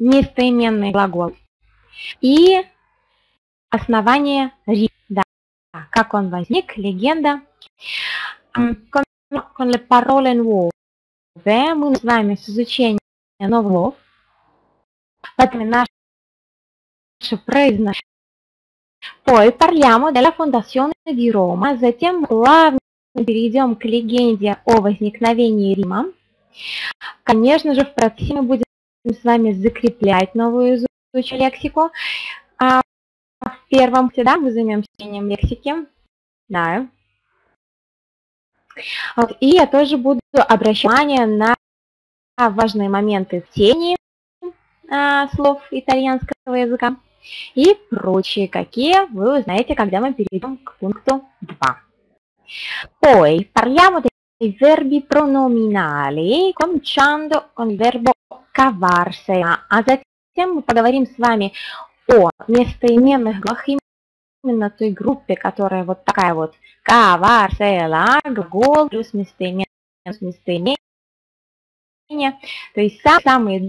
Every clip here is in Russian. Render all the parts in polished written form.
местоименный глагол. И основание Рим. Да. Как он возник, легенда. Con le parole nuove мы начинаем с изучения новых слов. Поэтому наше произношение. Poi parliamo della fondazione di Roma. Затем плавно перейдем к легенде о возникновении Рима. Конечно же, в процессе мы будем с вами закреплять новую изученную лексику. А в первом всегда мы займемся изучением лексики. Да. И я тоже буду обращать внимание на важные моменты в тени слов итальянского языка и прочие, какие вы узнаете, когда мы перейдем к пункту 2. Poi parliamo dei verbi pronominali, cominciando con il verbo cavarsela. А затем мы поговорим с вами о местоименных глаголах, именно той группе, которая вот такая вот cavarsela, глагол плюс местоимение, то есть самые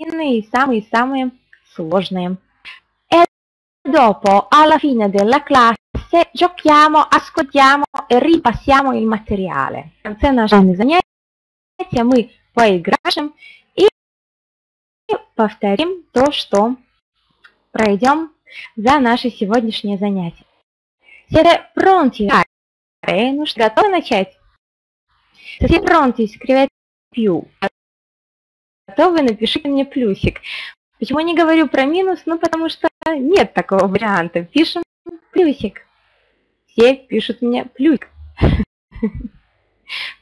длинные и самые сложные. E dopo, alla fine della classe, giochiamo, ascoltiamo e ripassiamo il materiale. В конце нашего занятия мы поиграем и повторим то, что пройдем за наше сегодняшнее занятие. Siete pronti? Ну что, готовы начать? Siete pronti? Scrivete più. Готовы? Напишите мне плюсик. Почему не говорю про минус? Ну, потому что нет такого варианта. Пишем плюсик. Все пишут мне плюсик.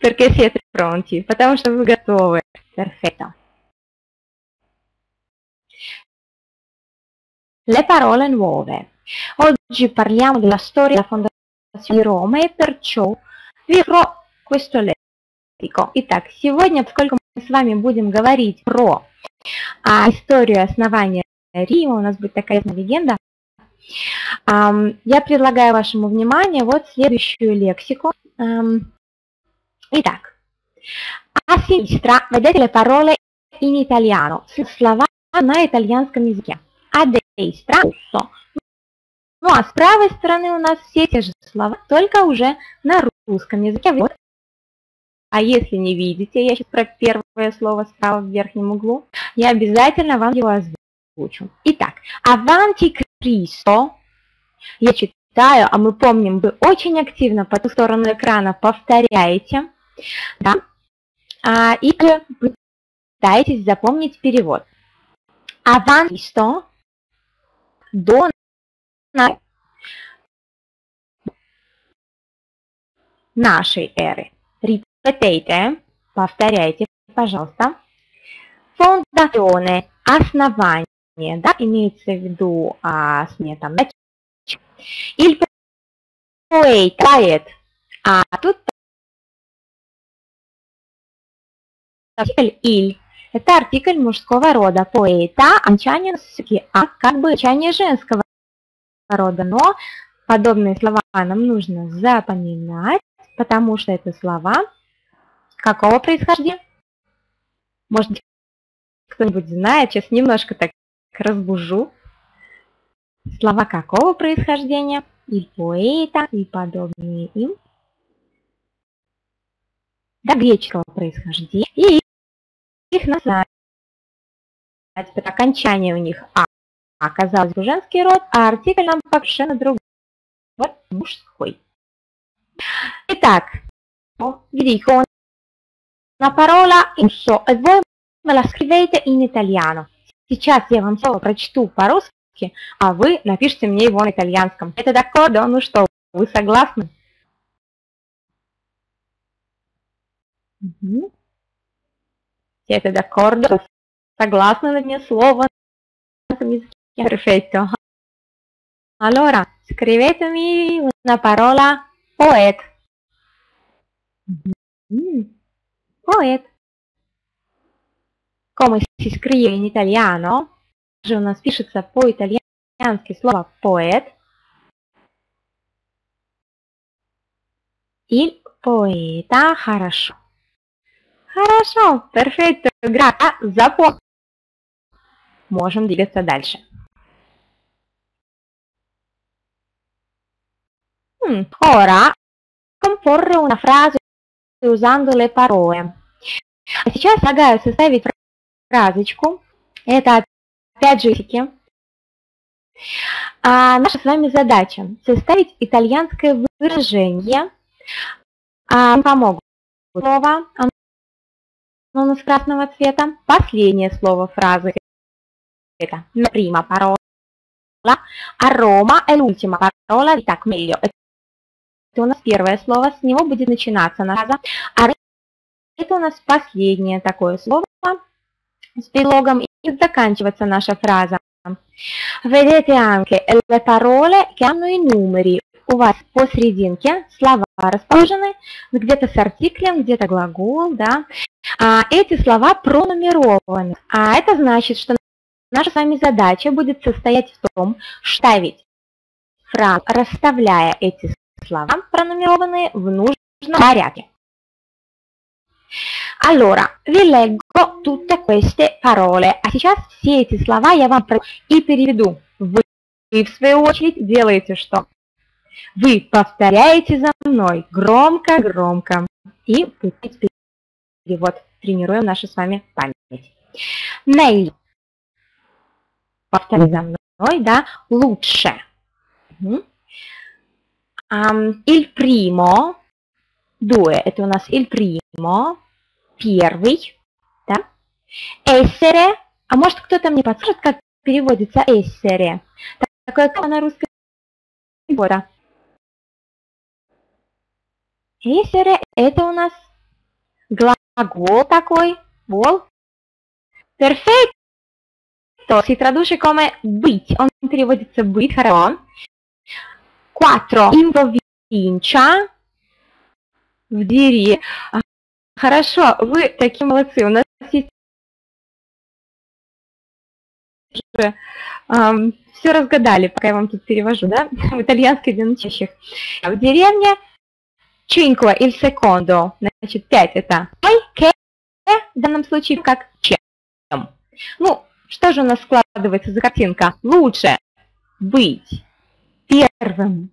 Perché siete pronti? Потому что вы готовы. Perfetto. Le parole nuove. Oggi parliamo della storia della fondazione di Roma e perciò vi farò questo lessico. Итак, сегодня, поскольку мы с вами будем говорить про историю основания Рима, у нас будет такая легенда, я предлагаю вашему вниманию вот следующую лексику. Итак, a sinistra vedete le parole in italiano, слова на итальянском языке. А destra, ну а с правой стороны у нас все те же слова, только уже на русском языке. Вот. А если не видите, я сейчас про первое слово справа в верхнем углу, я обязательно вам его озвучу. Итак, avanti Cristo, я читаю, а мы помним, вы очень активно по ту сторону экрана повторяете, да? И пытаетесь запомнить перевод. Avanti Cristo. До нашей эры. Репетейте, повторяйте, пожалуйста. Фондационе, основание, да, имеется в виду сметом. Иль поэт, а тут иль. Это артикль мужского рода. Поэта, анчанин, а как бы анчанин женского рода. Но подобные слова нам нужно запоминать, потому что это слова какого происхождения? Может быть, кто-нибудь знает, сейчас немножко так разбужу. Слова какого происхождения? И поэта, и подобные им. До греческого происхождения. И их называют, окончание у них «а». Оказалось бы женский род, а артикль нам совершенно другой. Вот мужской. Итак, «Грихо» на парола «инсо». И вы me la scrivete in italiano. Сейчас я вам слово прочту по-русски, а вы напишите мне его на итальянском. Это d'accordo? Ну что, вы согласны? Угу. Это d'accordo. Согласны на мне слово. Perfetto. Allora, scrivetemi una parola poet. Poet. Come si scrive in italiano? У нас пишется по-итальянски слово poet. Il poeta, хорошо. Хорошо, perfetto, grazie, запомнил. можем двигаться дальше. Ora comporre una frase usando le parole. А сейчас предлагаю составить фразочку. Это опять же языки. Наша с вами задача составить итальянское выражение. Нам помогут слово, оно с красного цвета, последнее слово фразы. Это la prima parola a Roma e l'ultima parola di так meglio. Это у нас первое слово, с него будет начинаться фраза. А это у нас последнее такое слово с предлогом и заканчивается наша фраза. Vedete anche le parole che hanno i numeri. У вас посерединке слова расположены где-то с артиклем, где-то глагол, да. Эти слова пронумерованы. Это значит, что наша с вами задача будет состоять в том, что ставить фразу, расставляя эти слова, пронумерованные в нужном порядке. Allora, vi leggo tutte queste parole. А сейчас все эти слова я вам и переведу. Вы, в свою очередь, делаете что? Вы повторяете за мной громко-громко. И пытаетесь перевод. Тренируем нашу с вами память. Meglio. Повторяй за мной, да? Лучше. Il primo. Due. Это у нас il primo. Первый, да? Essere. А может, кто-то мне подскажет, как переводится essere? Такое как на русском перевода. Essere это у нас глагол такой. Глагол. Perfetto. Si traduce come быть. Он переводится быть. Хорошо. Quattro. In provincia. В деревне. Хорошо, вы такие молодцы. У нас есть все разгадали, пока я вам тут перевожу, да? В итальянской для начинающих. В деревне cinque il secondo, значит 5 это в данном случае как чем. Ну, что же у нас складывается за картинка? Лучше быть первым,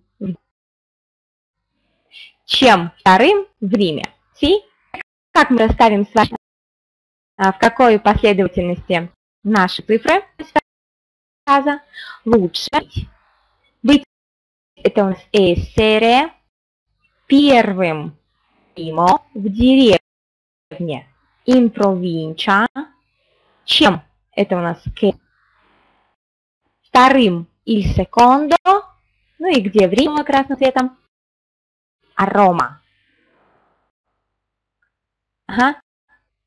чем вторым в Риме. Как мы расставим с вами, в какой последовательности наши цифры, фраза лучше быть, это у нас essere, первым primo, в деревне in provincia, чем это у нас che, вторым il secondo, ну и где в Риме красным цветом, а Рома. Ага.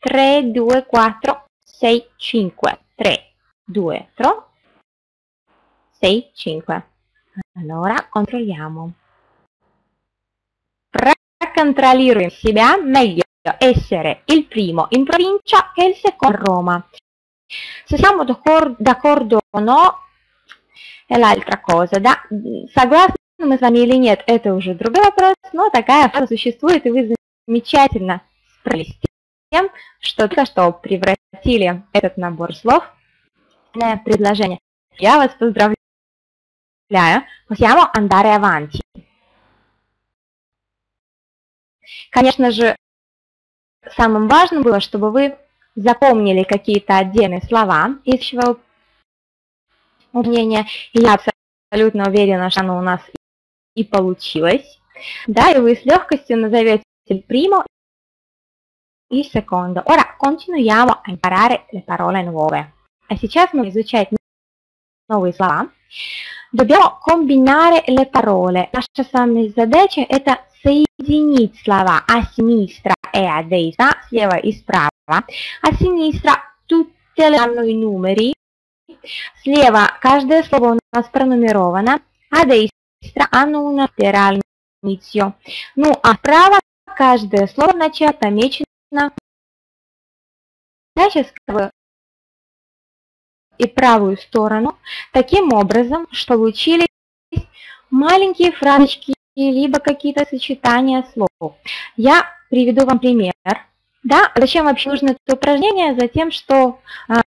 3, 2, 4, 6, 5. 3, 2, 3, 6, 5. Allora, controlliamo. Precontrolliamo себя. Meglio essere il primo in provincia che il secondo a Roma. Se siamo d'accordo o no, è l'altra cosa. Да? Согласны мы с вами или нет, это уже другой вопрос, но такая фраза существует, и вы замечательно тем, что только что превратили этот набор слов в предложение. Я вас поздравляю. Possiamo andare avanti. Конечно же, самым важным было, чтобы вы запомнили какие-то отдельные слова из своего упражнения. Я абсолютно уверена, что оно у нас и получилось. Да, и вы с легкостью назовете primo il secondo. Ora continuiamo a imparare le parole nuove. А сейчас мы изучать новые слова. Dobbiamo combinare le parole. Наша с вами задача это соединить слова a sinistra e a destra, слева и справа. A sinistra tutte le hanno i numeri. Слева каждое слово у нас пронумеровано. A destra hanno una lettera all'inizio. Ну а справа каждое слово в начале помечено. И правую сторону таким образом, что получились маленькие фразочки либо какие-то сочетания слов. Я приведу вам пример. Да? Зачем вообще нужно это упражнение? Затем, что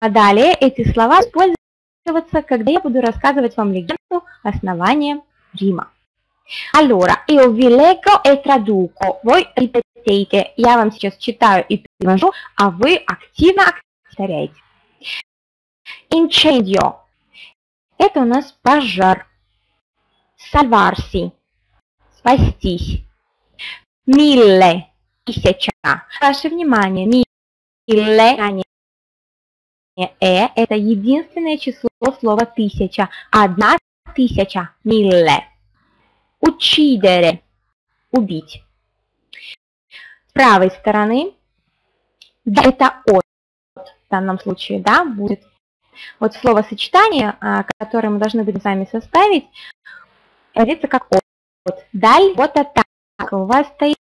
далее эти слова используются Когда я буду рассказывать вам легенду основания Рима. Allora, io vi leggo e traduco, voi ripetete, я вам сейчас читаю и перевожу, а вы активно повторяете. Incendio, это у нас пожар. Salvarsi, спастись. Mille, тысяча. Ваше внимание, mille, это единственное число слова тысяча. Одна тысяча. Милле. Uccidere. Убить. С правой стороны. Да, это от. В данном случае, да, будет. Вот словосочетание, которое мы должны будем с вами составить, говорится как от. Даль, вот это так. У вас стоит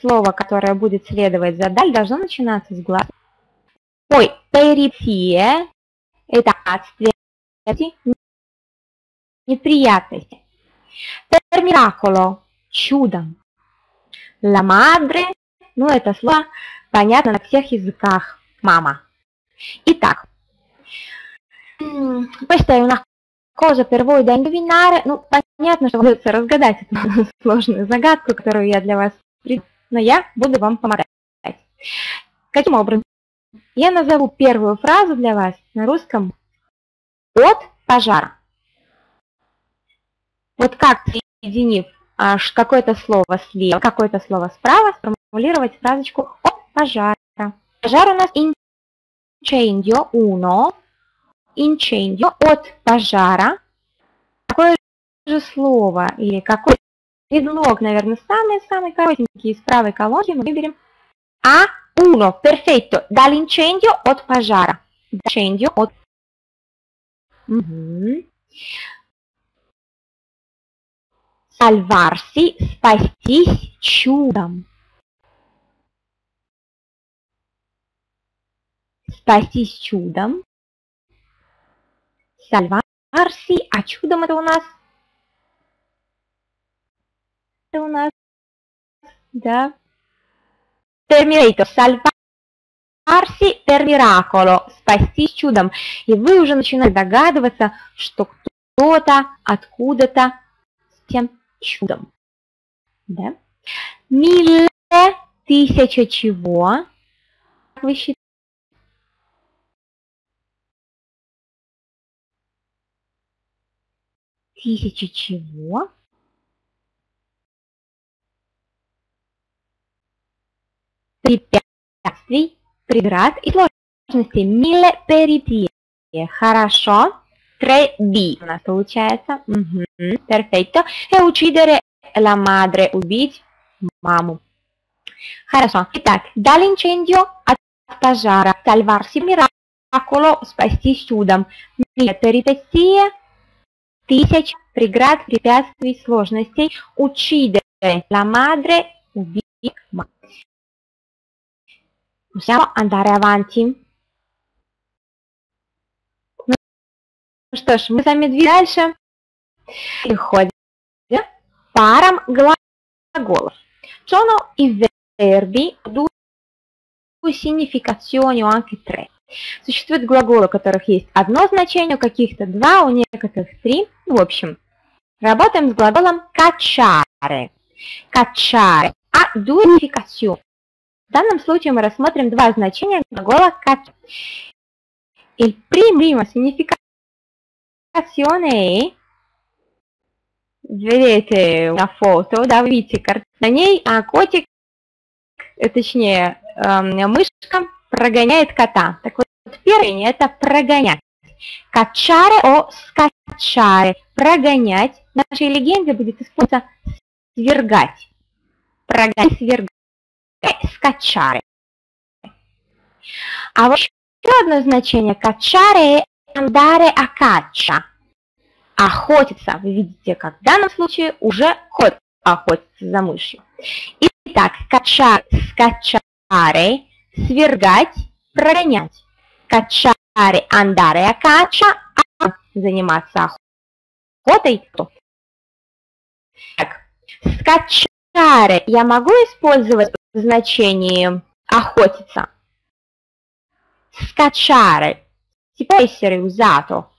слово, которое будет следовать за даль, должно начинаться с глаз. Ой, перипетии – это отсвет, неприятности. Per miracolo – чудом. La madre – ну, это слово понятно на всех языках. Мама. Итак, questa è una cosa per voi da indovinare. Ну, понятно, что придется разгадать эту сложную загадку, которую я для вас, но я буду вам помогать. Каким образом? Я назову первую фразу для вас на русском от пожара. Вот как, соединив какое-то слово слева, какое-то слово справа, сформулировать фразочку от пожара. Пожар у нас incendio, uno, incendio, от пожара. Какое же слово или какой предлог, наверное, самый-самый коротенький из правой колонки. Мы выберем A1. Perfetto. Dall'incendio, от пожара. Incendio, от... Salvarsi, спастись чудом. Спастись чудом. Salvarsi, а чудом это у нас... да. Terminator. Salvarsi per miracolo. Спастись чудом. И вы уже начинаете догадываться, что кто-то откуда-то с тем чудом. Да. Милле, тысяча чего? Как вы считаете? Тысяча чего? Препятствий, преград и сложности. Mille peripetie. Хорошо. 3B у нас получается. Perfetto. E uccidere la madre. Убить маму. Хорошо. Итак, dall'incendio, от пожара. Salvarsi miracolo, спастись чудом. Mille peripetie, тысяч преград, препятствий, сложностей. Uccidere la madre, убить маму. Possiamo andare avanti. Ну что ж, мы с вами двигаемся. Переходим к парам глаголов. Sono i verbi due significazioni o anche tre. Существуют глаголы, у которых есть одно значение, у каких-то два, у некоторых три. В общем, работаем с глаголом cacciare. Cacciare ha due significazioni. В данном случае мы рассмотрим два значения глагола cacciare. Il primo significazione è, vedete una foto, да, вы видите картину, на ней котик, точнее мышка прогоняет кота. Так вот, первое это прогонять. Cacciare о scacciare, прогонять. В нашей легенде будет использоваться свергать. Прогонять, свергать. Скачаре. А вот еще одно значение качаре – андаре акача. Охотиться. Вы видите, как в данном случае уже кот охотится за мышью. Итак, качаре, скачаре, свергать, прогонять. Качаре, андаре акача, заниматься охотой. Так, скачаре я могу использовать в значении охотиться. scacciare, si può essere usato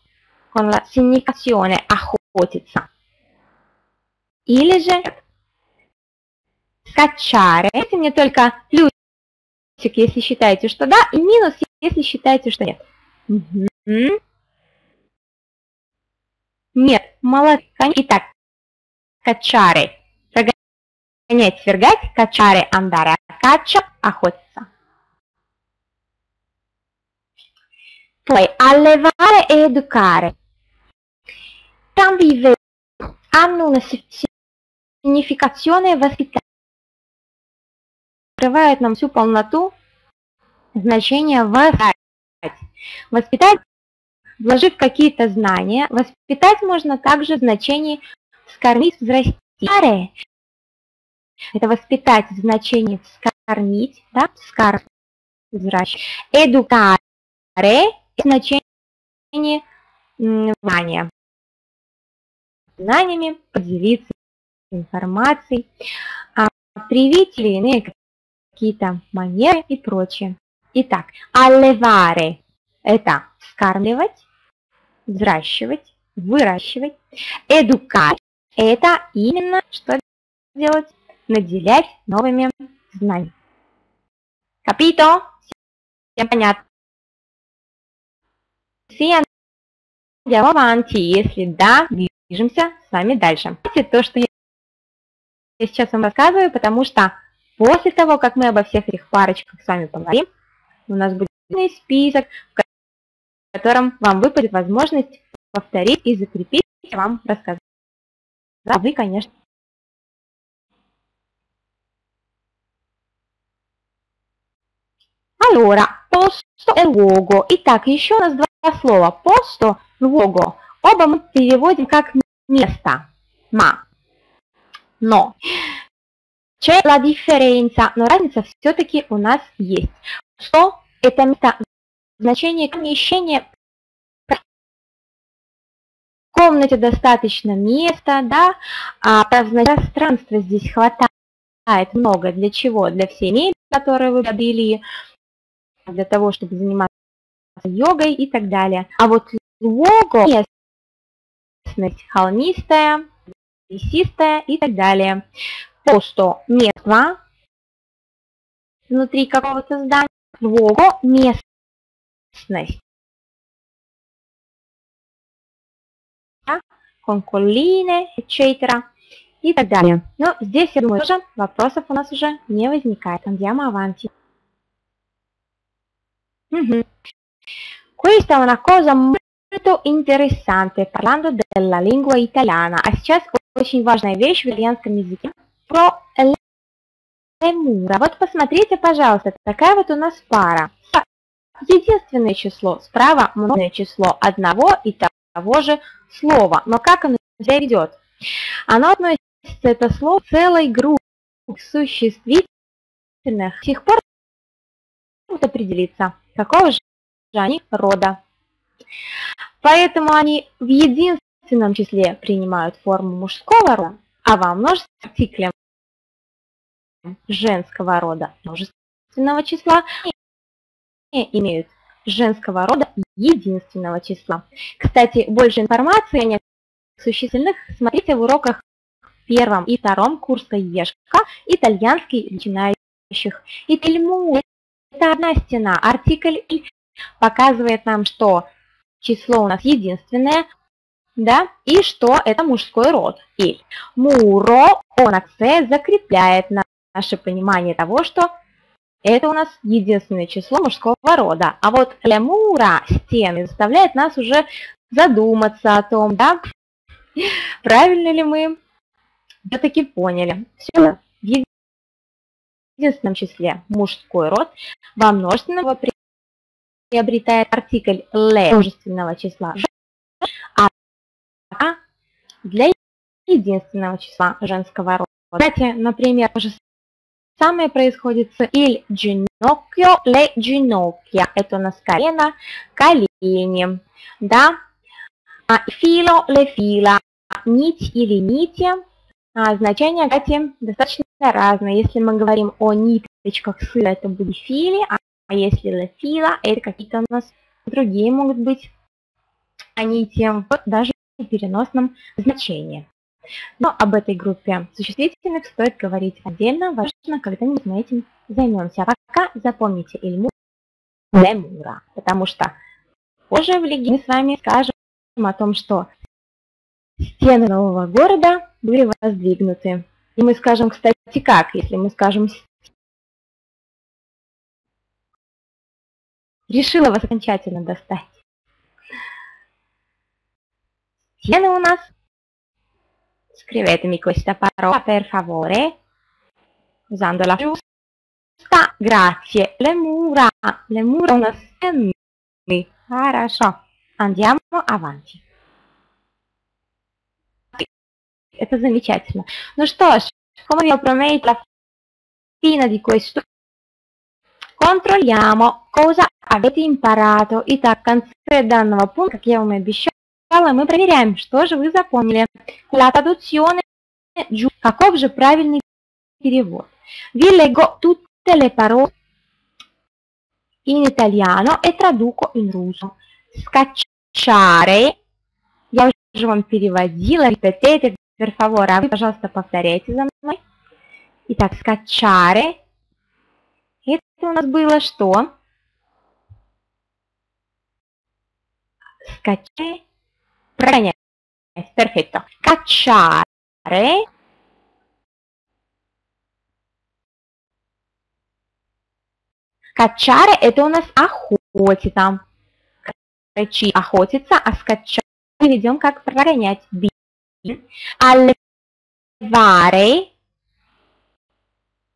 con la significazione охотиться. Или же скачаре. Дайте мне только плюсик, если считаете, что да, и минус, если считаете, что нет. Угу. Нет, молодцы. Итак, качаре. Прогонять, свергать. Качаре, андара, кача, охотиться. Poi, allevare e educare. Entrambi i verbi hanno una significazione воспитания. Открывает нам всю полноту значения воспитать. Воспитать, вложив какие-то знания, воспитать можно также в значении скормить, взрастить. Это воспитать в значении скормить, да, скормить, взращивать. Educare в значении знания. Знаниями, поделиться информацией, привить или иные какие-то манеры и прочее. Итак, allevare – это скармливать, взращивать, выращивать. Educare – это именно что делать? Наделять новыми знаниями. Capito? Всем понятно? Sì, andiamo avanti. Если да, движемся с вами дальше. То, что я сейчас вам рассказываю, потому что после того, как мы обо всех этих парочках с вами поговорим, у нас будет список, в котором вам выпадет возможность повторить и закрепить, вам рассказать. Да, вы, конечно. Allora, posto e luogo. Итак, еще у нас два слова. Posto, luogo. Оба мы переводим как место. Ma. Но. C'è la differenza, но разница все-таки у нас есть. Что это место? Значение помещения. В комнате достаточно места, да, а пространства здесь хватает много. Для чего? Для всей мебели, которую вы добили, для того, чтобы заниматься йогой и так далее. А вот лого, местность холмистая, лесистая и так далее. Posto – место внутри какого-то здания, luogo – местность. Con colline, etc. и так далее. Но здесь, я думаю, тоже вопросов у нас уже не возникает. Andiamo avanti. Questa è una cosa molto interessante, parlando della lingua italiana. А сейчас очень важная вещь в итальянском языке. Про лемура. Вот посмотрите, пожалуйста, такая вот у нас пара. Единственное число, справа множественное число одного и того же слова. Но как оно себя ведет? Оно относится, это слово, к целой группе существительных. До сих пор могут определиться, какого же они рода. Поэтому они в единственном числе принимают форму мужского рода, а во множестве артикле женского рода множественного числа не имеют женского рода единственного числа. Кстати, больше информации о некоторых существительных смотрите в уроках первом и втором курса ЕШКО «Итальянский начинающих». И тельму – это одна стена. Артикль «и» показывает нам, что число у нас единственное, да, и что это мужской род. И муро, он аксе, закрепляет наше понимание того, что это у нас единственное число мужского рода. А вот лемура, стены, заставляет нас уже задуматься о том, да, правильно ли мы все-таки поняли. Все в единственном числе мужской род, во множественном приобретает артикль ле множественного числа, а для единственного числа женского рода. Кстати, например, то же самое происходит с il ginocchio, le ginocchia. Это у нас колено, колени. Да? Filo, le fila. Нить или нити. Значения, кстати, достаточно разные. Если мы говорим о ниточках сыра, это будет фили, а А если лафила, это какие-то у нас другие могут быть анитии, даже в переносном значении. Но об этой группе существительных стоит говорить отдельно, важно, когда-нибудь мы этим займемся. А пока запомните эльмура, лемура, потому что позже в легенде мы с вами скажем о том, что стены нового города были воздвигнуты. И мы скажем, кстати, как, если мы скажем «решила вас окончательно достать». Стены у нас. Scrivetemi questa parola per favore, usando la giusta. Grazie. Le mura. Le mura у нас стены. Хорошо. Andiamo avanti. Это замечательно. Ну что ж, come vi ho promesso la fine di questo, controlliamo cosa avete imparato. Итак, в конце данного пункта, как я вам и обещала, мы проверяем, что же вы запомнили. La traduzione giusta. Каков же правильный перевод? Vi leggo tutte le parole in italiano e traduco in russo. Скачare. Я уже вам переводила. Ripetete, per favore. А вы, пожалуйста, повторяйте за мной. Итак, скачare. Это у нас было что? Скачare. Правильно. Perfetto. Cacciare. Cacciare это у нас охотиться. Охотиться, а скачать мы ведем как прогонять. Allevare.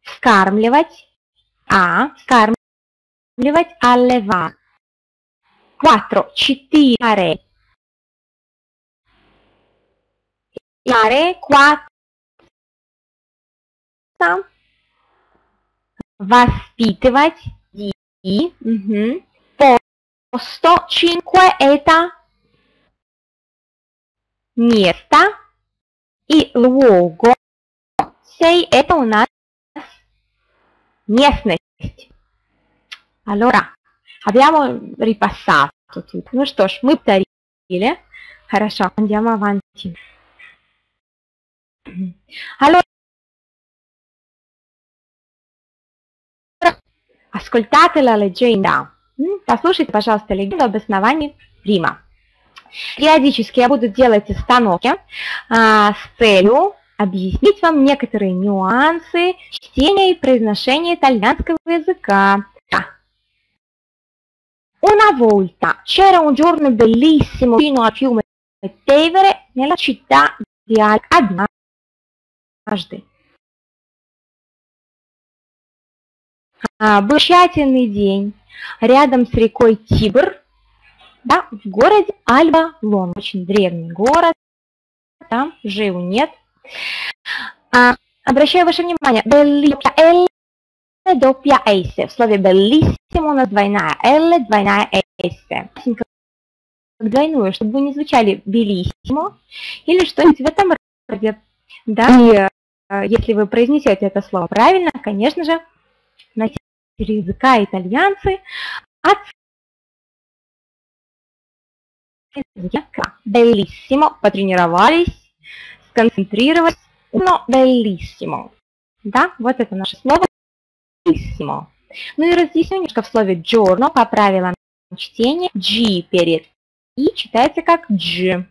Вскармливать. А. Вскармливать. Allevare. 4. 4. 4. Воспитывать. И. Угу. Posto. 5 это место. И luogo. 6 это у нас местность. Allora, abbiamo ripassato tutto. Ну что ж, мы повторили. Хорошо, andiamo avanti. Allora, ascoltate la leggenda. Послушайте, пожалуйста, легенду об основании Рима. Периодически я буду делать остановки с целью объяснить вам некоторые нюансы чтения и произношения итальянского языка. Una volta c'era un giorno bellissimo fino al fiume Tevere nella città di Alcadena. Был тщательный день рядом с рекой Тибр, да, в городе Альба-Лон, очень древний город, там жил нет. Обращаю ваше внимание, в слове bellissimo у нас двойная l, двойная s, двойную, чтобы вы не звучали bellissimo или что-нибудь в этом роде. Да, и если вы произнесете это слово правильно, конечно же, носители языка итальянцы от языка bellissimo потренировались, сконцентрировались, но bellissimo. Да, вот это наше слово bellissimo. Ну и разъясню немножко в слове giorno по правилам чтения G перед и читается как G.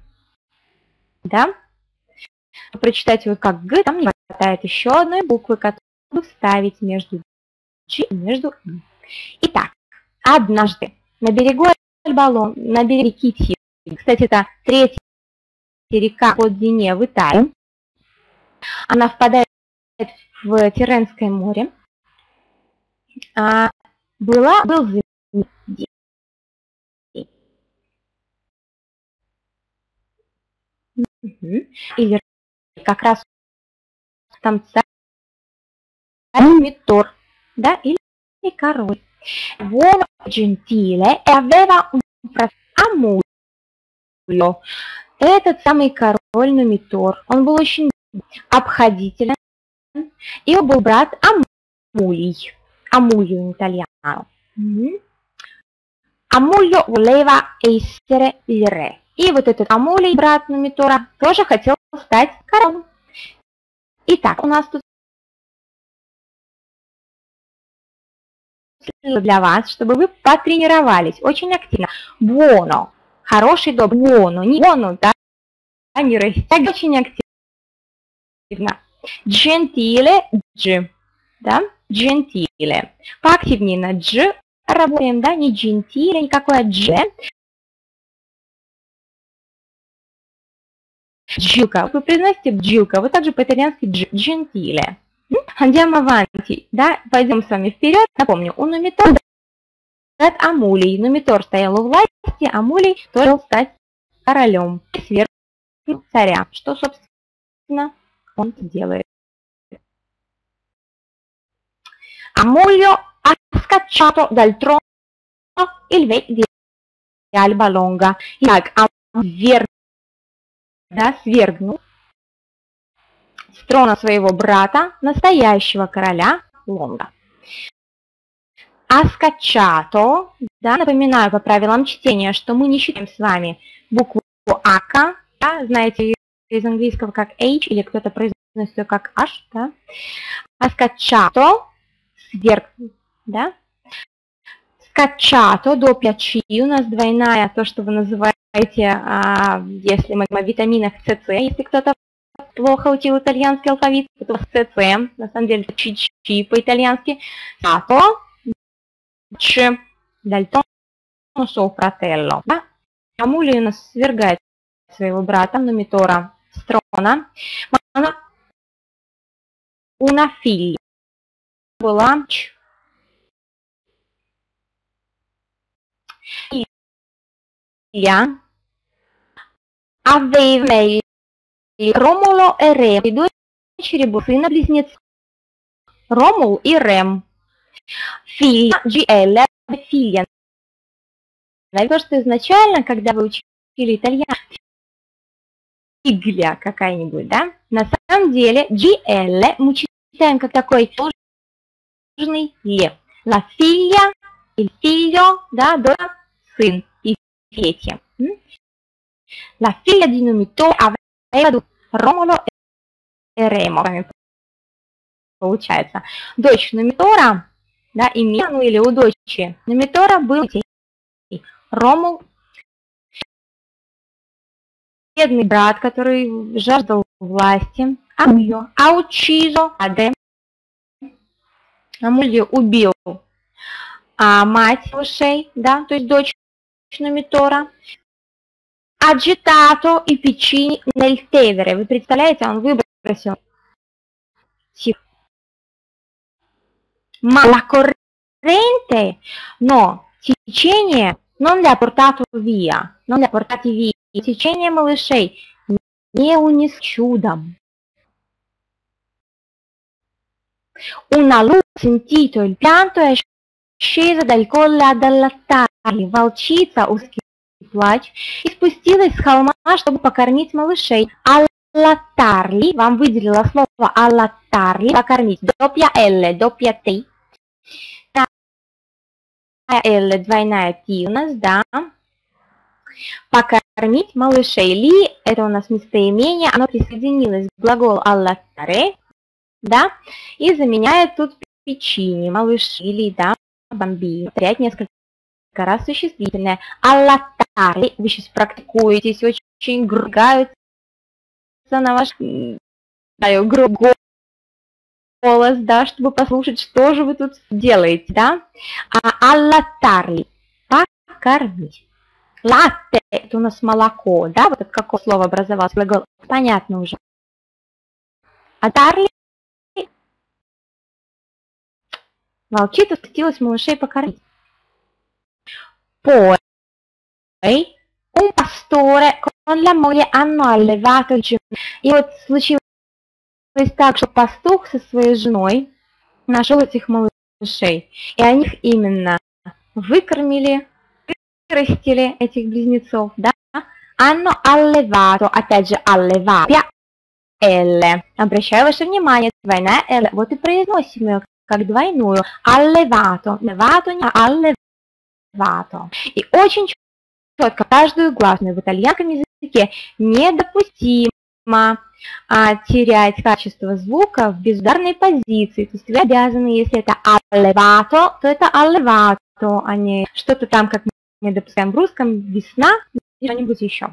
Да? Прочитать его как Г, там не хватает еще одной буквы, которую вставить между G и между М. Итак, однажды на берегу Альбалон, на берегу реки Тибр, кстати, это третья река по длине в Италии, она впадает в Тиренское море, был зимний день. Или как раз там царь Метор, да, или король. Uomo gentile e aveva un fratello Амулио. Этот самый король Метор, он был очень обходителен, и он был брат Амулий, Амулио итальяно. Амулио voleva essere il re. И вот этот Амулий, брат Нумитора, тоже хотел стать королем. Итак, у нас тут для вас, чтобы вы потренировались очень активно. Буоно. Хороший, добрый. Буоно. Не буоно, да? Не растягивай. Очень активно. Джентиле. Дж. Да? Джентиле. Поактивнее на дж. Работаем, да? Не джентиле, никакое дж. Джилка. Вы произносите джилка. Вы также по-итальянски джентиле. Andiamo avanti, да, пойдем с вами вперед. Напомню, у Нумитора Амулий. Нумитор стоял у власти, Амулий тоже стать королем, свергнуть царя. Что, собственно, он делает? Амулио ha scacciato dal trono il re di Alba Longa. Итак, Амулий, да, свергнул с трона своего брата, настоящего короля Лонга. Аскачато, да, напоминаю по правилам чтения, что мы не считаем с вами букву ака, да, знаете ее из английского как h, или кто-то произносит ее как h, да. Аскачато, сверх, да. Скачато, doppia c, у нас двойная, то, что вы называете, если мы говорим о витаминах cc, если кто-то плохо учил итальянский алфавит, это СЦ, на самом деле чичи по-итальянски. Тато, ч, дальто, шоу фрателло. Амулий у нас свергает своего брата Нумитора с трона. Una figlia была ч. Figlia aveva Ромуло и Рем. И дочери сына-близнеца. Ромул и Рем. Филия, GL, филия. Наверное, что изначально, когда вы учили итальянский, фигля какая-нибудь, да? На самом деле, GL мы читаем как такой сложный лев. La figlia, il figlio, да, до сын и дети. La figlia di Numitore aveva Ромуло и Ремо. Получается. Дочь Нумитора, да, имя, ну или у дочери Нумитора был Ромул. Бедный брат, который жаждал власти. Амулио. Аучизо. Аде. Амулио убил мать ушей, да, то есть дочь Нумитора. Agitato и печи nel Тевре. Вы представляете, он выбросил. Ma la corrente, но течение, non le ha portato via, non le ha portati via. Течение малышей не унес чудом. Una luna sentito il pianto è scesa dal colle ad allattare. Волчица узкий плач и спустилась с холма, чтобы покормить малышей. Аллатарли, вам выделила слово аллатарли, покормить. Допья л, допья т. Л, двойная т у нас, да. Покормить малышей. Ли, это у нас местоимение, оно присоединилось к глаголу аллатаре, да, и заменяет тут печини, малыши, ли, да, бомби. Повторять несколько раз существительное. Аллатари. Вы сейчас практикуетесь, очень гругаются на ваш голос, да, чтобы послушать, что же вы тут делаете, да. А аллатари. Покормить. Латте. Это у нас молоко, да. Вот от какого слова образовалось глагол? Понятно уже. Атарли. Волчица скатилась малышей покормить. Poi, un pastore con la moglie hanno allevato il gigino. И вот случилось так, что пастух со своей женой нашел этих малышей. И они их именно выкормили, вырастили, этих близнецов, да? Hanno allevato, опять же, allevato. L. Обращаю ваше внимание, двойная L. Вот и произносим ее как двойную, allevato. И очень четко каждую гласную в итальянском языке недопустимо терять качество звука в безударной позиции. То есть вы обязаны, если это allevato, то это allevato, а не что-то там, как мы допускаем в русском, весна, что-нибудь еще.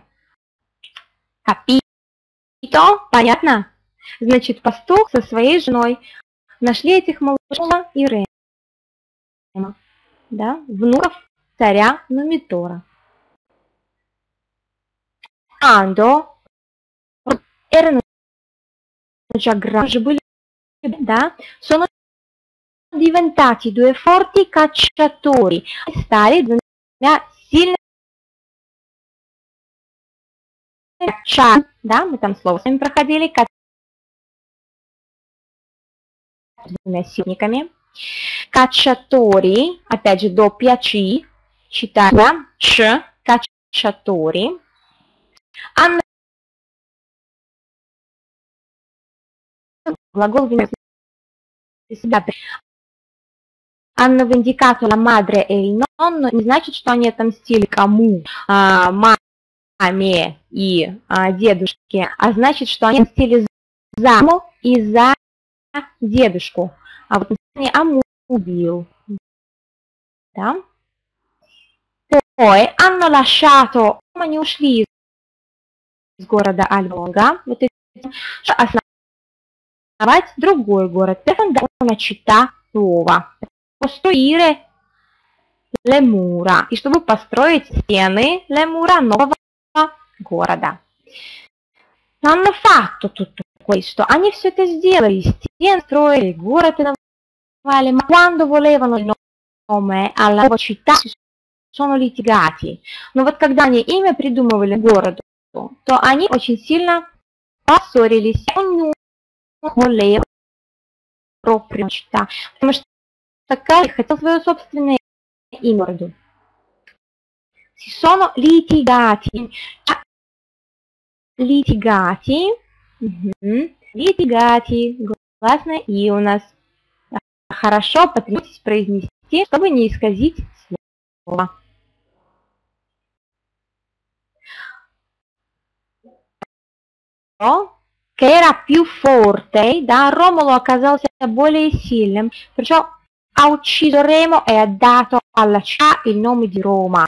Capito? Понятно? Значит, пастух со своей женой нашли этих малышей и Рима, да, внуков царя Нумитора. Андо, Эрн, уже были, да, sono diventati due forti cacciatori, стали двумя сильными, да, мы там слово с вами проходили, двумя сильниками. Качатори, опять же, до пячи, читаем, ч, качатори. Анна, глагол Анна виндикатора мадре эль нонно, не значит, что они отомстили кому, маме и дедушке, а значит, что они отомстили за маму и за дедушку, а вот не аму убил, да? Poi hanno lasciato, они ушли из города Альвонга, вот это, основать другой город, una città nuova, costruire le mura, и чтобы построить стены Лемура, нового города. Hanno fatto tutto questo, они все это сделали, стены строили, город и назвали, ma quando volevano il nome alla loro città sono litigati. Но вот когда они имя придумывали городу, то они очень сильно поссорились. Потому что каждый хотел свое собственное имя городу. Sono litigati. Litigati. Литигати, гласная и у нас. Хорошо, потребуйтесь произнести, чтобы не исказить слово. Кэра пью форте, да, Ромулу оказался более сильным, причем аучидо Ремо и отдато алла ча и номи ди Рома.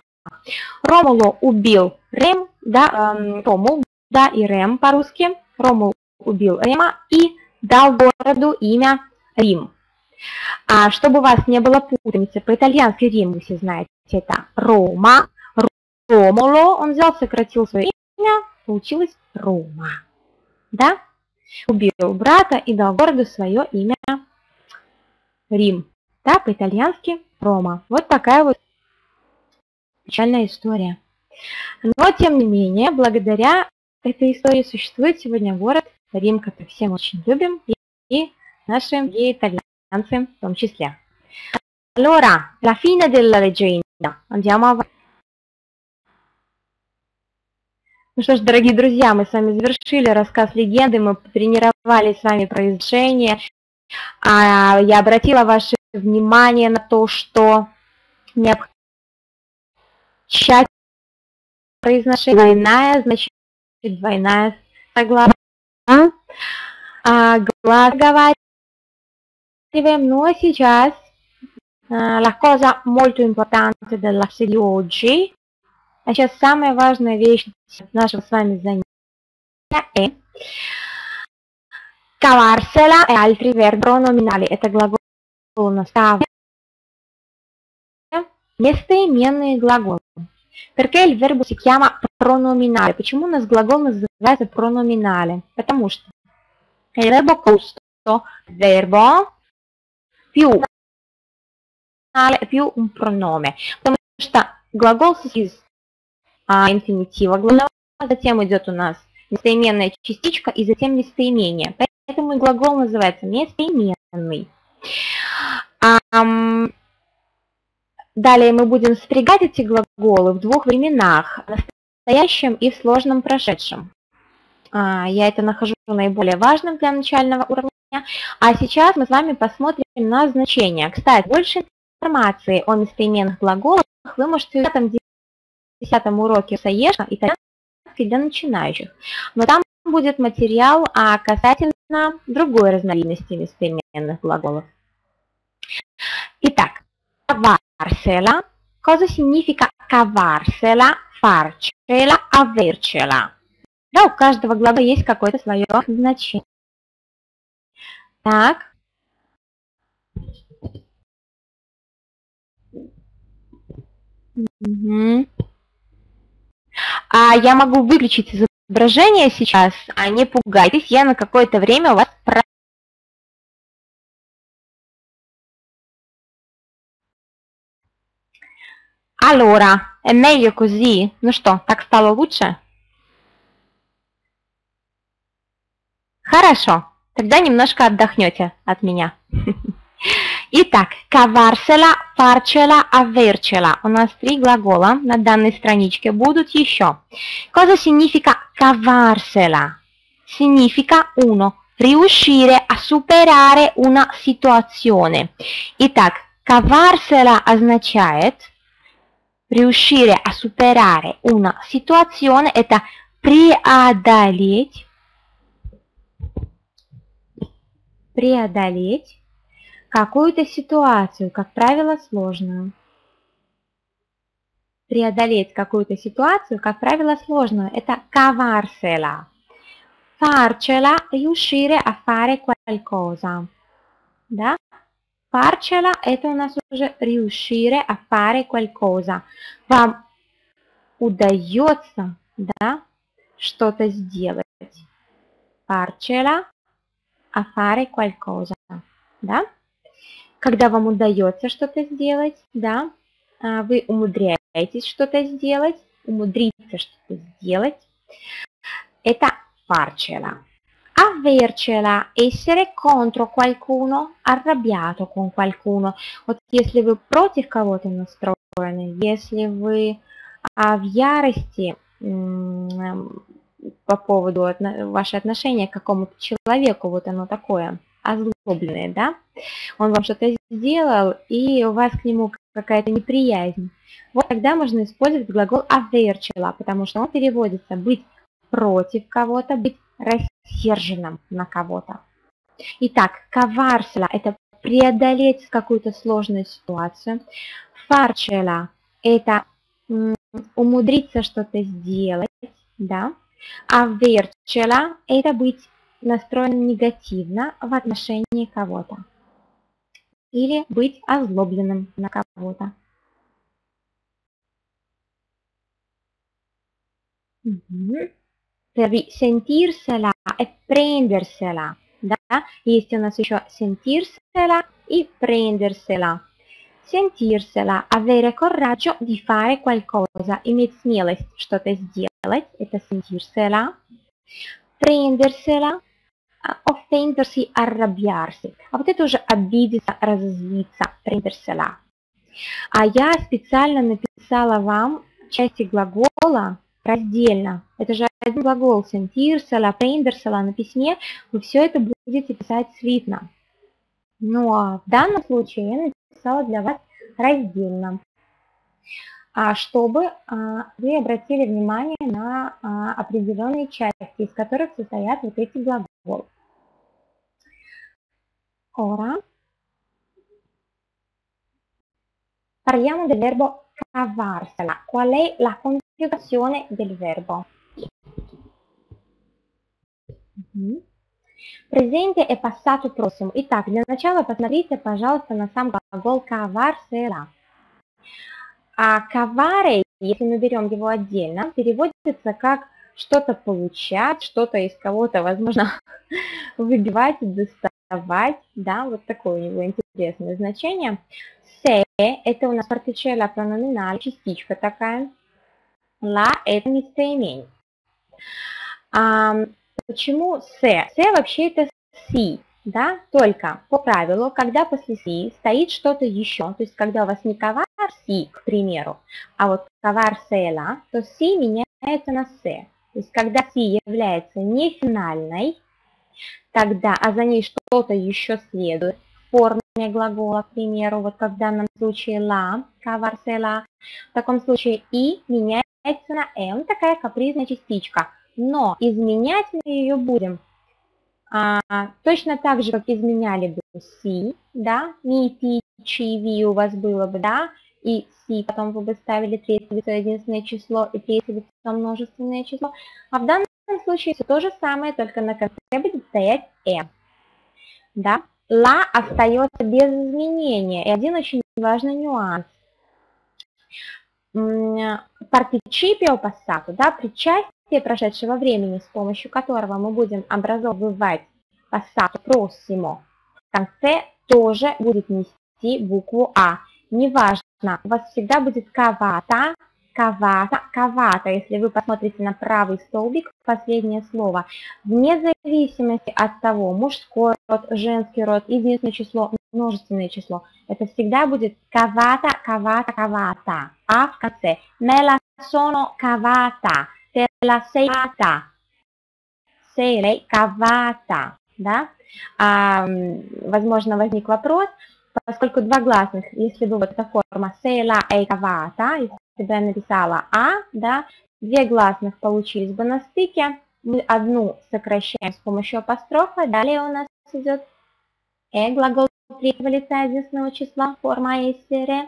Ромулу убил Рем, да, Рому, да, и Рем по-русски. Ромул убил Рима и дал городу имя Рим. А чтобы у вас не было путаницы, по-итальянски Рим, вы все знаете, это Рома. Ромуло, он взял, сократил свое имя, получилось Рома. Да? Убил брата и дал городу свое имя Рим. Да, по-итальянски Рома. Вот такая вот печальная история. Но, тем не менее, благодаря этой истории существует сегодня город Рим, который всем очень любим, и наши итальянцы в том числе. Allora, la fine della leggenda. Andiamo avanti. Ну что ж, дорогие друзья, мы с вами завершили рассказ легенды, мы потренировали с вами произношение. Я обратила ваше внимание на то, что необходимо тщательно произношение двойная, значит двойная согласная. Глаз говорим, но сейчас la cosa molto importante della di oggi. А сейчас самая важная вещь нашего с вами занятия è cavarsela e altri verbi pronominali. Это глагол у нас cava. Местоименные глаголы. Perché il verbo si chiama pronominale? Почему у нас глагол называется pronominale? Потому что il verbo questo verbo più più un pronome. Потому что глагол из инфинитива главного, затем идет у нас местоименная частичка и затем местоимение. Поэтому глагол называется местоименный. Далее мы будем спрягать эти глаголы в двух временах, в настоящем и в сложном прошедшем. Я это нахожу наиболее важным для начального уровня, А сейчас мы с вами посмотрим на значения. Кстати, больше информации о местоименных глаголах вы можете в 10-м уроке ЕШКО «Итальянский для начинающих». Но там будет материал касательно другой разновидности местоименных глаголов. Итак, cavarsela. Cosa significa cavarsela, farcela, avercela? Да, у каждого глагола есть какое-то свое значение. Так. Угу. Я могу выключить изображение сейчас, не пугайтесь, я на какое-то время у вас прощаюсь. Allora, è meglio così? Ну что, так стало лучше? Хорошо, тогда немножко отдохнете от меня. Итак, cavarsela, farcela, avercela. У нас три глагола на данной страничке будут еще. Cosa significa cavarsela? Significa 1. Riuscire a superare una situazione. Итак, cavarsela означает... Riuscire a superare una situazione – это преодолеть какую-то ситуацию, как правило, сложную. Преодолеть какую-то ситуацию, как правило, сложную – это cavarsela. Farcela – riuscire a fare qualcosa. Да? Farcela – это у нас уже riuscire a fare qualcosa. Вам удается, да, что-то сделать. Farcela a fare qualcosa. Да? Когда вам удается что-то сделать, да, вы умудряетесь что-то сделать, умудриться что-то сделать. Это farcela. Avercela, essere contro qualcuno, arrabbiato con qualcuno. Вот если вы против кого-то настроены, если вы в ярости по поводу вашего отношения к какому-то человеку, вот оно такое, озлобленное, да? Он вам что-то сделал, и у вас к нему какая-то неприязнь. Вот тогда можно использовать глагол avercela, потому что он переводится «быть против кого-то», «быть рассерженным на кого-то». Итак, cavarsela – это преодолеть какую-то сложную ситуацию. Farcela – это умудриться что-то сделать, да. Avercela – это быть настроенным негативно в отношении кого-то или быть озлобленным на кого-то. Угу. Sentirsela e prendersela. Да? Есть у нас еще sentirsela и prendersela. Sentirsela, avere coraggio di fare qualcosa, иметь смелость что-то сделать, это sentirsela. Prendersela, offendersi, arrabbiarsi. А вот это уже обидеться, разозлиться, prendersela. Я специально написала вам части глагола раздельно. Это же один глагол sentirsela, prendersela на письме. Вы все это будете писать слитно. Ну а в данном случае я написала для вас раздельно, чтобы вы обратили внимание на определенные части, из которых состоят вот эти глаголы. Ora parliamo del verbo cavarsela. Qual è la conjugazione del verbo? Presente e passato prossimo. Итак, для начала посмотрите, пожалуйста, на сам глагол cavarsela. Cavare, если мы берем его отдельно, переводится как что-то получать, что-то из кого-то, возможно, выбивать, доставать. Да, вот такое у него интересное значение. Se – это у нас particella pronominale, частичка такая. La – это местоимение. Почему se? Se вообще это si, да, только по правилу, когда после si стоит что-то еще, то есть когда у вас не cavarsi, к примеру, а вот cavarsela, то si меняется на se. То есть когда si является не финальной, тогда, а за ней что-то еще следует. В форме глагола, к примеру, вот как в данном случае la, каварсела, в таком случае и меняется на m, такая капризная частичка. Но изменять мы ее будем точно так же, как изменяли бы си, да, ми, пи, чи, ви у вас было бы, да, и си, потом вы бы ставили третье лицо единственное число и третье лицо множественное число. А в данном случае все то же самое, только на конце будет стоять m. Да? La остается без изменения. И один очень важный нюанс. Participio passato, да, причастие прошедшего времени, с помощью которого мы будем образовывать passato prossimo, в конце тоже будет нести букву А. Неважно, у вас всегда будет cavata, cavata, cavata, если вы посмотрите на правый столбик, последнее слово. Вне зависимости от того, мужской род, женский род, единственное число, множественное число, это всегда будет cavata, cavata, cavata. А в конце. Me la sono cavata, te la sei cavata, sei lei cavata. Да? Возможно, возник вопрос. Поскольку два гласных, если бы вот эта форма «se la e cavata», если бы я написала «а», да, две гласных получились бы на стыке, мы одну сокращаем с помощью апострофа, далее у нас идет «e», глагол третьего лица единственного числа, форма «essere»,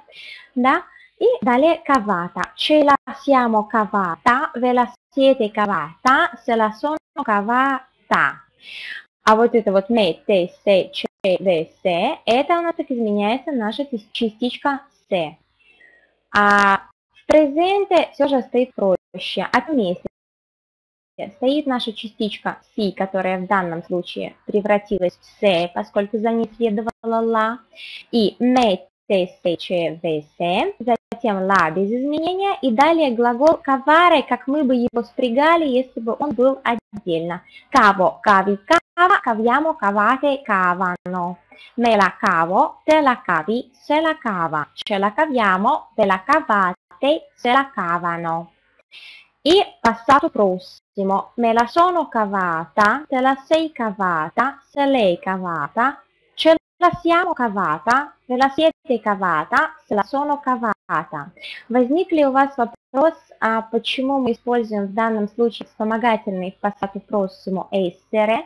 да, и далее «cavata», «ce la siamo cavata», «ve la siete cavata», «se la sono cavata». А вот это вот «me», «te», «se», «ce», С, это у нас так изменяется наша частичка С. А в презенте все же стоит проще. От месяца стоит наша частичка Си, которая в данном случае превратилась в С, поскольку за ней следовала ла. И ме, те, се, че, ве, се. Затем ла без изменения. И далее глагол каваре, как мы бы его спрягали, если бы он был отдельно. Каво, кави, ка. Caviamo, cavate, cavano. Me la cavo, te la cavi, se la cava. Ce la caviamo, ve la cavate, se la cavano. E passato prossimo. Me la sono cavata, te la sei cavata, se l'è cavata. Ce la siamo cavata, ve la siete cavata, se la sono cavata. Возникли у вас вопрос, а почему мы используем в данном случае вспомогательный в passato prossimo essere?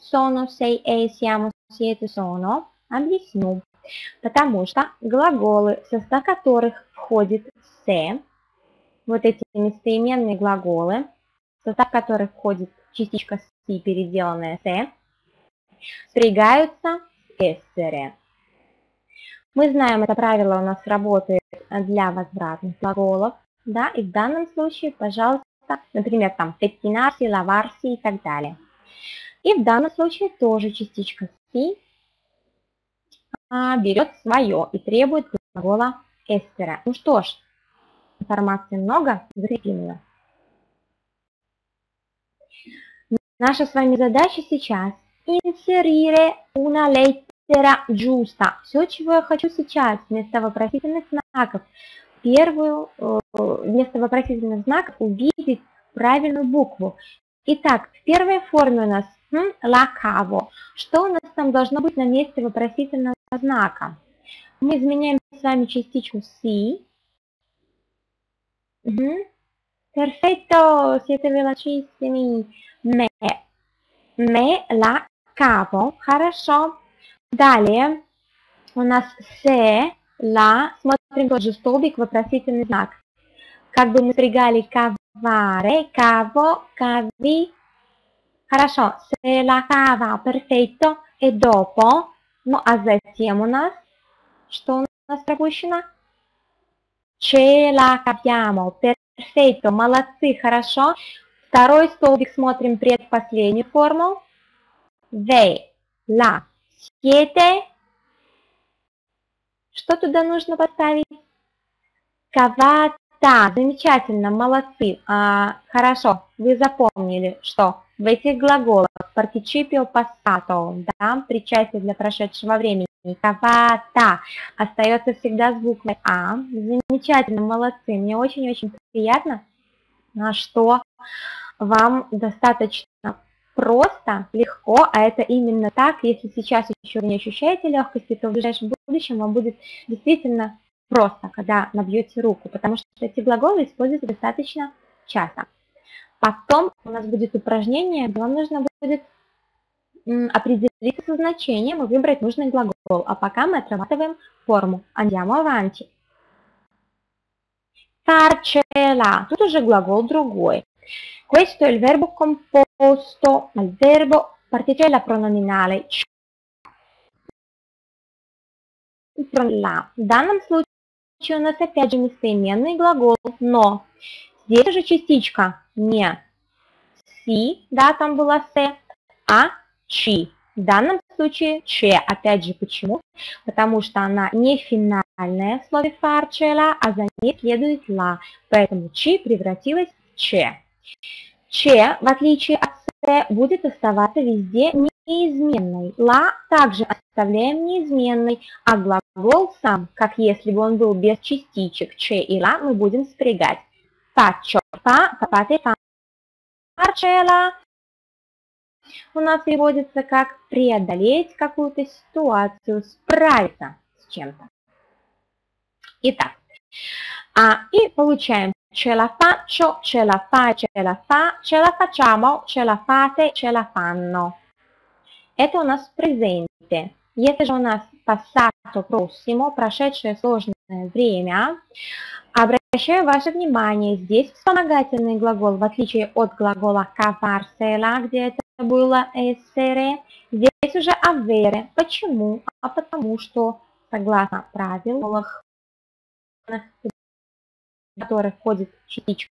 Sono, sei, e, siamo, siete, sono. Объясню. Потому что глаголы, в состав которых входит «се», вот эти местоименные глаголы, в состав которых входит частичка «си», переделанная «се», спрягаются «эссере». Мы знаем, это правило у нас работает для возвратных глаголов, да, и в данном случае, пожалуйста, например, там «петтинарси», «лаварси» и так далее. И в данном случае тоже частичка «си» берет свое и требует глагола «эссере». Ну что ж, информации много, закрепим ее. Наша с вами задача сейчас «Inserire una lettera giusta». Все, чего я хочу сейчас, вместо вопросительных знаков, вместо вопросительных знаков увидеть правильную букву. Итак, в первой форме у нас «la cavo». Что у нас там должно быть на месте вопросительного знака? Мы изменяем с вами частичку «си». Perfetto, siete velocissimi. «Me». «Me la cavo». Хорошо. Далее у нас «se», «la». Смотрим тот же столбик, вопросительный знак. Как бы мы стригали «cavo». Cavare, cavo, cavi, хорошо, se la cava, perfetto, e dopo, ну а затем у нас, что у нас пропущено? Ce la caviamo, perfetto, молодцы, хорошо. Второй столбик смотрим предпоследнюю форму. Ve la siete, что туда нужно поставить? Cavate. Да, замечательно, молодцы. Хорошо, вы запомнили, что в этих глаголах participio passato, да, причастие для прошедшего времени, cavata, остается всегда с буквой А. Замечательно, молодцы. Мне очень-очень приятно, что вам достаточно просто, легко, а это именно так. Если сейчас еще не ощущаете легкости, то в ближайшем будущем вам будет действительно просто, когда набьете руку, потому что эти глаголы используются достаточно часто. Потом у нас будет упражнение, где вам нужно будет определиться со значением и выбрать нужный глагол. А пока мы отрабатываем форму «Andiamo avanti». Farcela. Тут уже глагол другой. Questo è il verbo composto al verbo particella pronominale. В данном случае у нас опять же местоименный глагол, но здесь уже частичка не си, да, там была се, а чи. В данном случае че. Опять же почему? Потому что она не финальная в слове farcela, а за ней следует ла. Поэтому чи превратилась в че. Че, в отличие от се, будет оставаться везде неизменной. Ла также оставляем неизменной, а глагол сам, как если бы он был без частичек че и ла, мы будем спрягать. Faccio, fa, fate, farcela. У нас переводится как преодолеть какую-то ситуацию, справиться с чем-то. Итак, и получаем ce la faccio, ce la fai, ce la fa, ce la facciamo, ce la fate, ce la fanno. Это у нас presente. Если же у нас passato prossimo, прошедшее сложное время, обращаю ваше внимание, здесь вспомогательный глагол, в отличие от глагола cavarsela, где это было essere, здесь уже avere. Почему? А потому что, согласно правилам, в которых входит частичка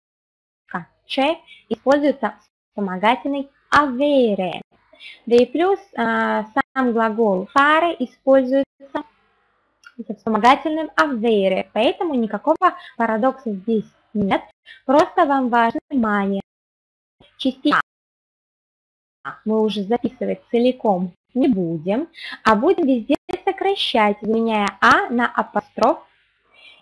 «че», используется вспомогательный avere. Да и плюс сам глагол fare используется с вспомогательным avere, поэтому никакого парадокса здесь нет. Просто вам важно внимание. Частичка мы уже записывать целиком не будем, а будем везде сокращать, заменяя «а» на апостроф.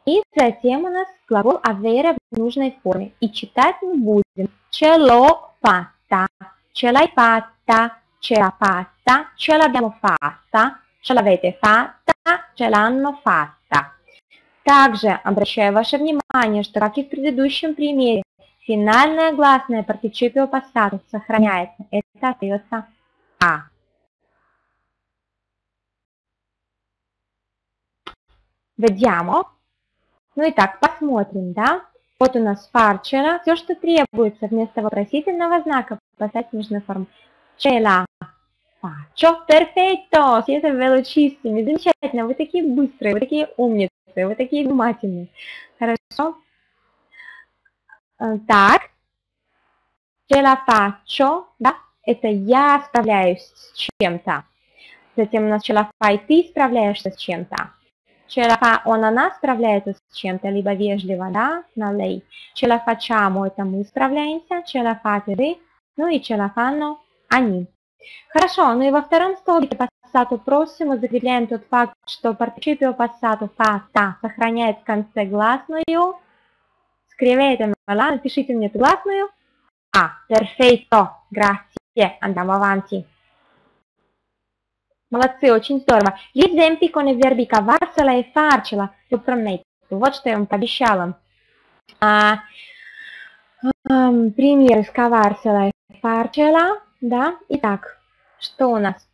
И затем у нас глагол avere в нужной форме. И читать мы будем «ce l'ho fatta», «ce l'hai fatta», «ce l'ha fatta», «ce l'abbiamo fatta», «ce l'avete fatta», «ce l'hanno fatta». Также обращаю ваше внимание, что, как и в предыдущем примере, финальное гласное participio passato сохраняется. Это остается «а». Vediamo. Ну и так, посмотрим, да? Вот у нас farcela. Все, что требуется вместо вопросительного знака, поставить нужную форму. Ce la faccio. Perfetto! Siete velocissimi. Замечательно. Вы такие быстрые, вы такие умницы, вы такие внимательные. Хорошо? Так. Ce la faccio. Да? Это я справляюсь с чем-то. Затем у нас ce la fai. Ты справляешься с чем-то. Ce la fa, он, она справляется с чем-то, либо вежливо, да, на lei. Ce la facciamo, это мы справляемся. Ce la fate, вы. Ну и ce la fanno, они. Хорошо, ну и во втором столбике passato prossimo закрепляем тот факт, что participio passato fatta сохраняет в конце гласную. Scrivetemi, напишите мне эту гласную. А, perfetto, grazie, andiamo avanti. Молодцы, очень здорово. Gli esempi con i verbi cavarsela e farcela. Вот что я вам пообещала. Пример с cavarsela и farcela. Да? Итак, что у нас?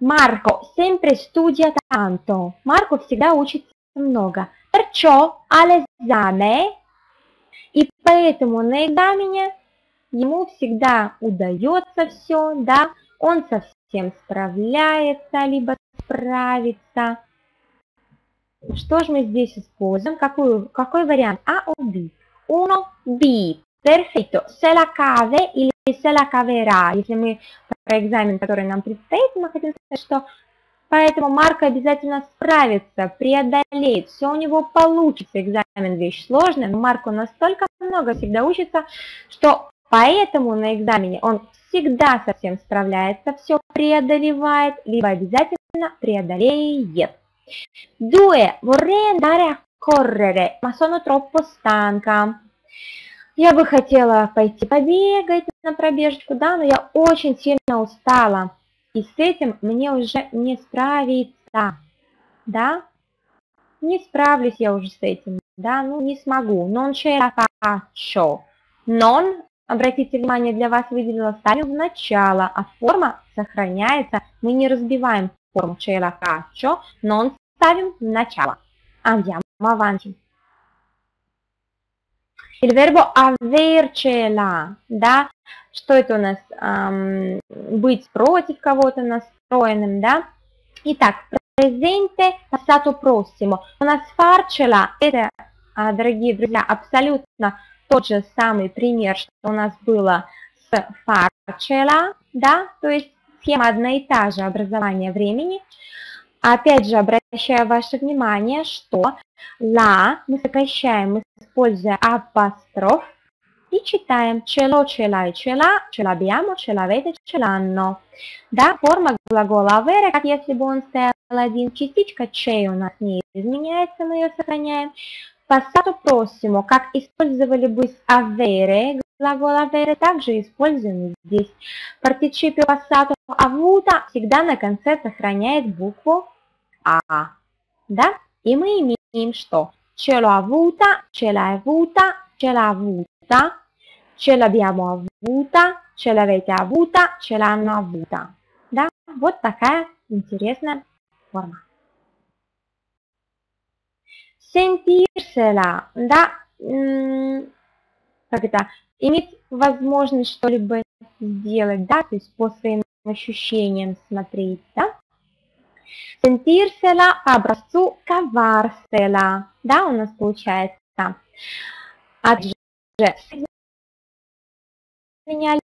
Марко sempre studia tanto. Марко всегда учится много. Perciò all'esame. И поэтому на экзамене ему всегда удается все, да? Он совсем справляется, либо справится. Что же мы здесь используем? Какой вариант? А, О, Б. Uno, B. Perfetto. Se la cave или se la caverà. Если мы про экзамен, который нам предстоит, мы хотим сказать, что поэтому Марко обязательно справится, преодолеет. Все у него получится. Экзамен вещь сложная. Марко настолько много всегда учится, что поэтому на экзамене он всегда со всем справляется, все преодолевает, либо обязательно преодолеет. Due, vorrei andare a correre, ma sono troppo stanca. Я бы хотела пойти побегать, на пробежечку, да, но я очень сильно устала. И с этим мне уже не справиться, да. Не справлюсь я уже с этим, да, ну не смогу. Non ce la faccio. Non, обратите внимание, для вас выделила, ставим в начало, а форма сохраняется. Мы не разбиваем форму ce la faccio, non ставим в начало. Andiamo avanti. Il verbo avercela, да, что это у нас, быть против кого-то настроенным, да. Итак, presente, passato, prossimo. У нас farcela, это, дорогие друзья, абсолютно тот же самый пример, что у нас было с farcela, да, то есть схема одна и та же, образование времени. Опять же, обращаю ваше внимание, что la мы сокращаем, используя апостроф, и читаем ce l'ho, ce l'hai, ce l'ha, ce l'abbiamo, ce l'avete, ce l'hanno. Да, форма глагола avere, как если бы он стоял один, частичка ce у нас не изменяется, мы ее сохраняем. Passato prossimo, как использовали бы с avere, глагол avere также используем здесь. Participio passato avuta всегда на конце сохраняет букву а, да? И мы имеем что? Ce l'ho avuta, ce l'hai avuta, ce l'ha avuta, ce l'abbiamo avuta, ce l'avete avuta, ce l'hanno avuta. Да? Вот такая интересная форма. Sentirsela, да, как это, иметь возможность что-либо сделать, да, то есть по своим ощущениям смотреть, да. Sentirsela по образцу cavarsela, да, у нас получается. Опять же, меняли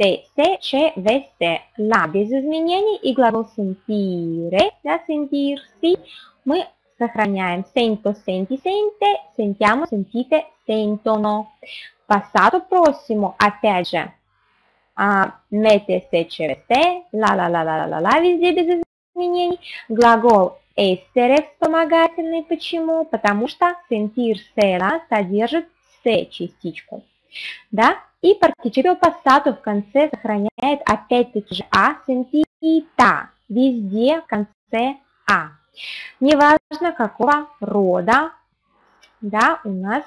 se, ce, veste, la без изменений, и глагол sentire, да, sentirsi, мы сохраняем sento, senti, sente, sentiamo, sentite, sentono. Passato prossimo, опять же, mette, se, ce, veste, la, la, la, la, la, la, везде без изменений. Глагол essere вспомогательный, почему? Потому что sentirsela содержит se частичку, да. И participio passato в конце сохраняет опять-таки же а, sentita, везде в конце а. Неважно какого рода, да, у нас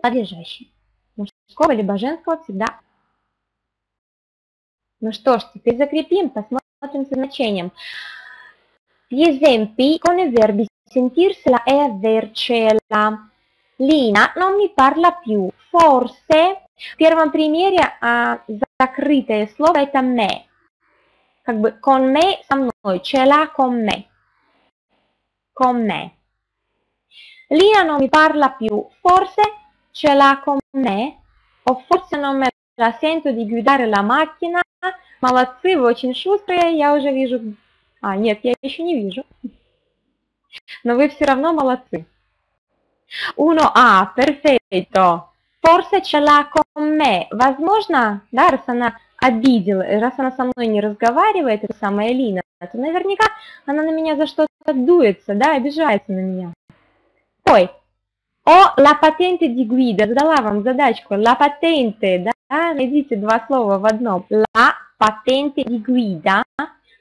подлежащий, мужского либо женского всегда. Ну что ж, теперь закрепим, посмотрим со значением. Gli esempi con i verbi sentirsela e avercela. Lina non mi parla più, forse. В первом примере закрытое слово это me. Как бы con me, со мной. Ce l'ha con me. Con me. Lina non mi parla più. Forse ce l'ha con me. O forse non me la sento di guidare la macchina. Молодцы, вы очень шустрые. Я уже вижу... А, нет, я еще не вижу. Но вы все равно молодцы. Uno, ah, perfetto. Forse ce l'ha con me. Возможно, да, раз она обидела, раз она со мной не разговаривает, это самая Лина, то наверняка она на меня за что-то дуется, да, обижается на меня. Ой, о, la patente di guida, задала вам задачку, la patente, да, найдите два слова в одном. La patente di guida,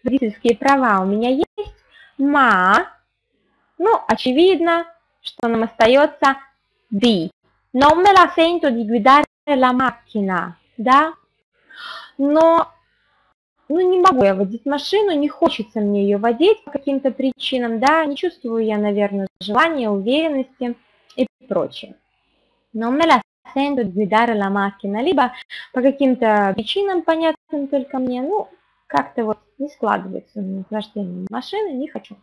водительские права у меня есть, ma, ну, очевидно, что нам остается di. Non me la sento di guidare la macchina, да? Но, ну, не могу я водить машину, не хочется мне ее водить по каким-то причинам, да? Не чувствую я, наверное, желания, уверенности и прочее. Non me la sento di guidare la macchina. Либо по каким-то причинам, понятным только мне, ну, как-то вот не складывается с вождением машины, не хочу.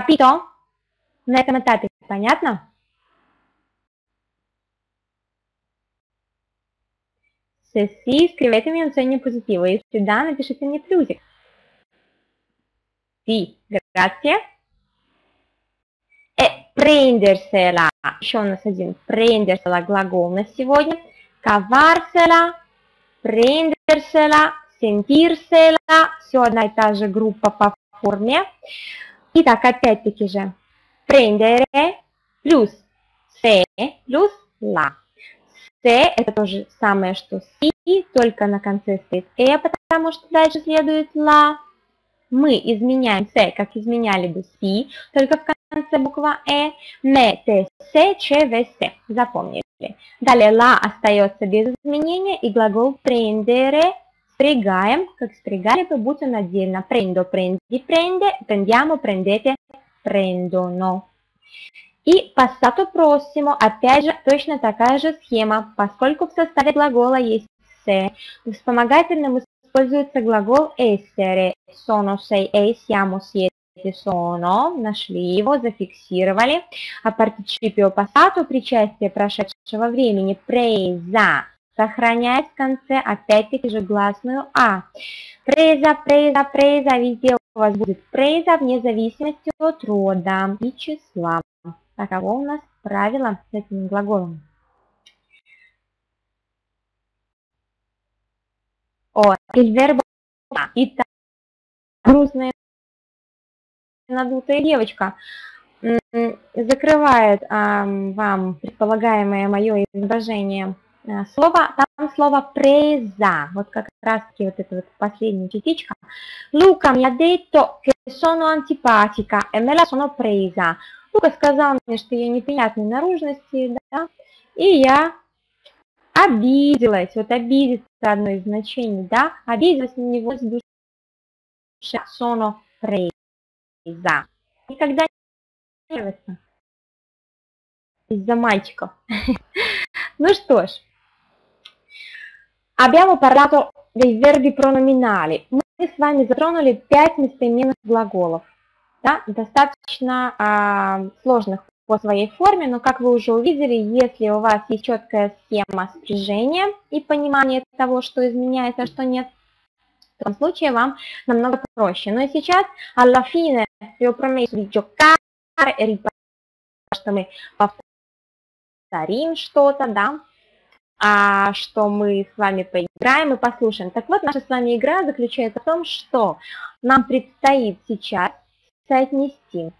Capito? На этом этапе понятно? Если sì, скрывайте мне оценивание позитива. Если да, напишите мне плюсик. Sì, grazie. E prendersela. Еще у нас один prendersela глагол на сегодня. Cavarsela, prendersela, sentirsela. Все одна и та же группа по форме. Итак, опять-таки же prendere плюс se плюс ла. С – это то же самое, что си, только на конце стоит э, потому что дальше следует ла. Мы изменяем с, как изменяли бы си, только в конце буква э. Не, те, се, че, ве, се. Запомнили. Далее ла остается без изменения, и глагол prendere спрягаем, как спрягали бы, будь он отдельно. Prendo, prendi, prende, prendiamo, prendete, prendono. И passato prossimo, опять же, точно такая же схема, поскольку в составе глагола есть «се», вспомогательным используется глагол «essere», «sono», «sei», «siamo», «siete», «sono», нашли его, зафиксировали, а participio passato, причастие прошедшего времени, «presa», сохраняя в конце опять-таки же гласную «а». «Presa», «presa», «presa», везде у вас будет «presa», вне зависимости от рода и числа. Таково у нас правило с этим глаголом. О, il verbo. Итак, грустная надутая девочка закрывает вам предполагаемое мое изображение слова. Там слово presa. Вот как раз таки вот эта вот последняя частичка. Luca mi ha detto che sono antipatica e me la sono presa. Лука сказал мне, что я неприятной наружности, да, и я обиделась. Вот обидеться одно из значений, да, обиделась на него с души. Sono presa. Никогда не обиделась из-за мальчиков. Ну что ж, abbiamo parlato dei verbi pronominali. Мы с вами затронули 5 местоименных глаголов. Да, достаточно сложных по своей форме, но, как вы уже увидели, если у вас есть четкая схема спряжения и понимание того, что изменяется, а что нет, в том случае вам намного проще. Но и сейчас, alla fine, io promesso di giocare, что мы повторим что-то, да, что мы с вами поиграем и послушаем. Так вот, наша с вами игра заключается в том, что нам предстоит сейчас соотнести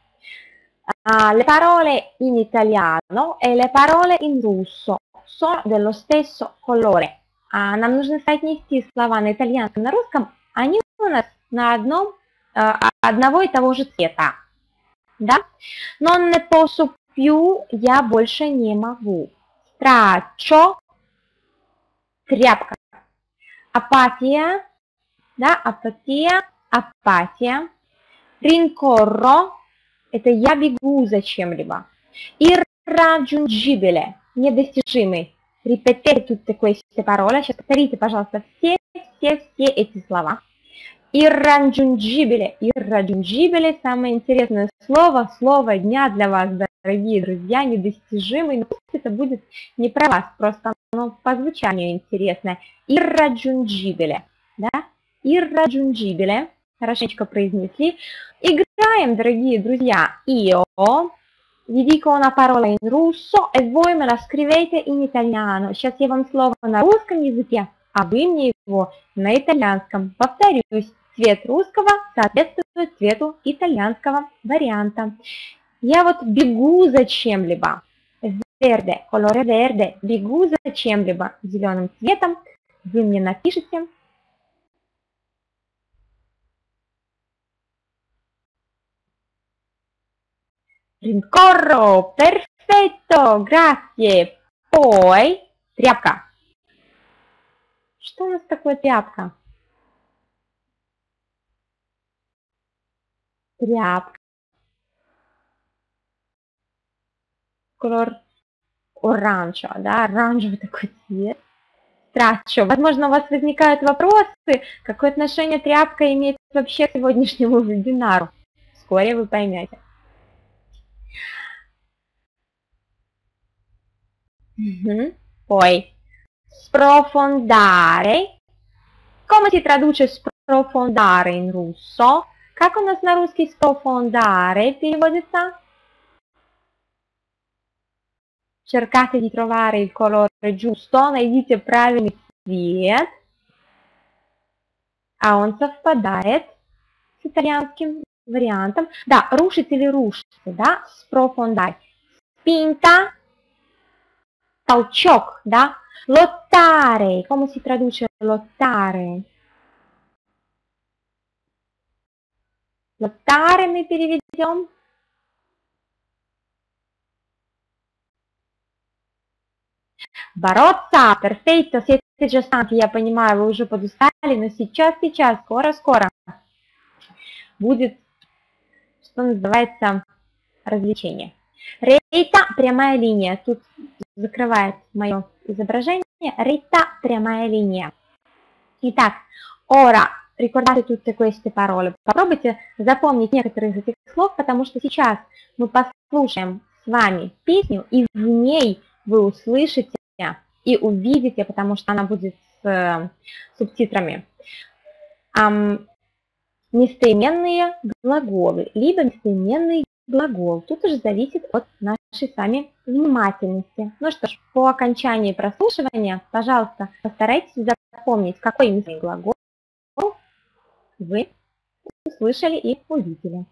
le parole in italiano e le parole in russo sono dello stesso colore. Нам нужно соотнести слова на итальянском и на русском, они у нас на одного и того же цвета. Да? Non ne posso più, я больше не могу. Straccio, тряпка. Апатия, да, апатия, апатия. Rincorro – это я бегу за чем-либо. Irraggiungibile – недостижимый. Ripetere тут такое все пароли. Сейчас повторите, пожалуйста, все эти слова. Irraggiungibile. Irraggiungibile – самое интересное слово, слово дня для вас, дорогие друзья, недостижимый. Но пусть это будет не про вас, просто оно по звучанию интересное. Irraggiungibile. Да? Irraggiungibile. Хорошенько произнесли. Играем, дорогие друзья. Io vi dico una parola in russo e voi me la scrivete in italiano. Сейчас я вам слово на русском языке, а вы мне его на итальянском. Повторюсь, цвет русского соответствует цвету итальянского варианта. Я вот бегу за чем-либо. Verde, colore verde. Бегу за чем-либо зеленым цветом. Вы мне напишите. Rincorro, perfetto, grazie. Poi, тряпка. Что у нас такое тряпка? Тряпка. Колор оранжо, да, оранжевый такой цвет. Страчо. Возможно, у вас возникают вопросы, какое отношение тряпка имеет вообще к сегодняшнему вебинару. Вскоре вы поймете. Poi sprofondare. Come si traduce sprofondare in russo? Как у нас на русский sprofondare переводится? Cercate di trovare il colore giusto, найдите правильный цвет. А он совпадает с итальянским вариантом. Да, рушить или рушиться, да? Sprofondare. Spinta. толчок, да? Lottare, come si traduce lottare? Lottare мы переведем. Бороться, perfetto, siete già stanchi, я понимаю, вы уже подустали, но сейчас, скоро будет, что называется, развлечение. Рейта, прямая линия, тут закрывает мое изображение, рейта, прямая линия. Итак, ora, ricordate tutte queste parole, попробуйте запомнить некоторые из этих слов, потому что сейчас мы послушаем с вами песню, и в ней вы услышите и увидите, потому что она будет с субтитрами, местоименные глаголы, либо местоименный глагол. Тут уже зависит от нашей сами внимательности. Ну что ж, по окончании прослушивания, пожалуйста, постарайтесь запомнить, какой местоименный глагол вы услышали и увидели.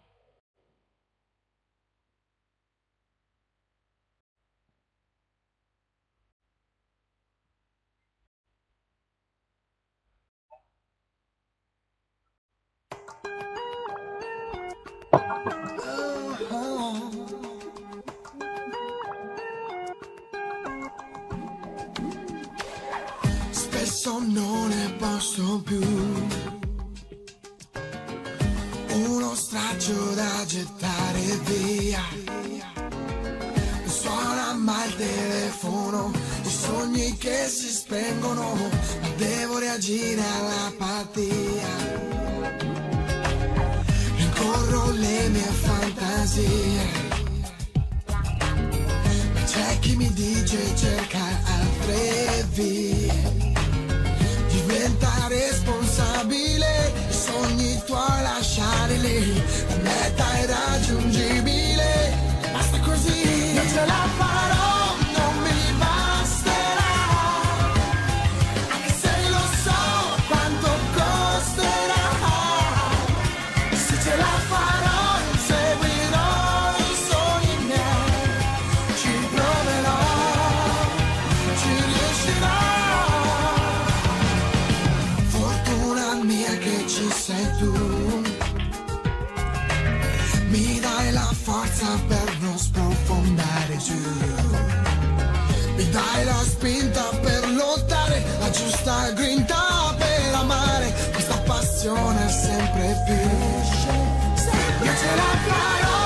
Spesso non ne posso più, uno straccio da gettare via, non suona mai il telefono, i sogni che si spengono, ma devo reagire all'apatia. Corro le mie fantasie, ma c'è chi mi dice cerca altre vie. Diventa responsabile, i sogni tuoi lasciare lì, la meta è raggiungibile, basta così, non ce la farò. Per non sprofondare giù, mi dai la spinta per lottare, la giusta grinta per amare, questa passione è sempre più, sempre io ce la farò.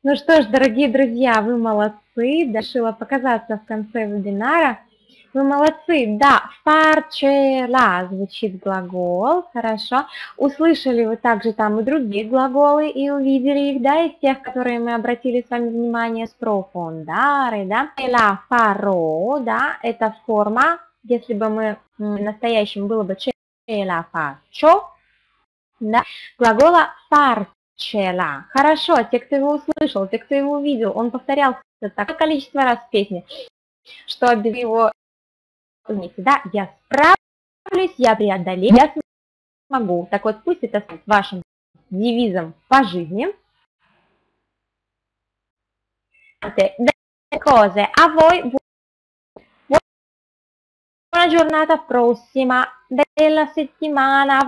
Ну что ж, дорогие друзья, вы молодцы, решила показаться в конце вебинара. вы молодцы. Да, farcela звучит глагол, хорошо. Услышали вы также там и другие глаголы и увидели их, да, из тех, которые мы обратили с вами внимание, с профондары, да. La farò, да, это форма, если бы мы настоящим было бы ce la faccio, да, глагола farcela. Хорошо, те, кто его услышал, те, кто его увидел, он повторялся такое количество раз в песне, что его, да, я справлюсь, я преодолею, я смогу. Так вот, пусть это станет вашим девизом по жизни. А voi buona giornata prossima della settimana.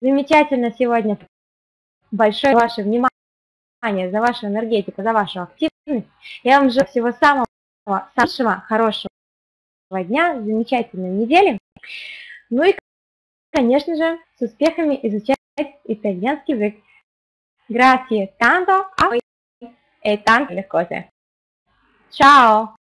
Замечательно сегодня. Большое ваше внимание, за вашу энергетику, за вашу активность. Я вам желаю всего самого лучшего, хорошего дня, замечательной недели. Ну и, конечно же, с успехами изучать итальянский язык. Grazie tanto a voi e tante cose. Ciao!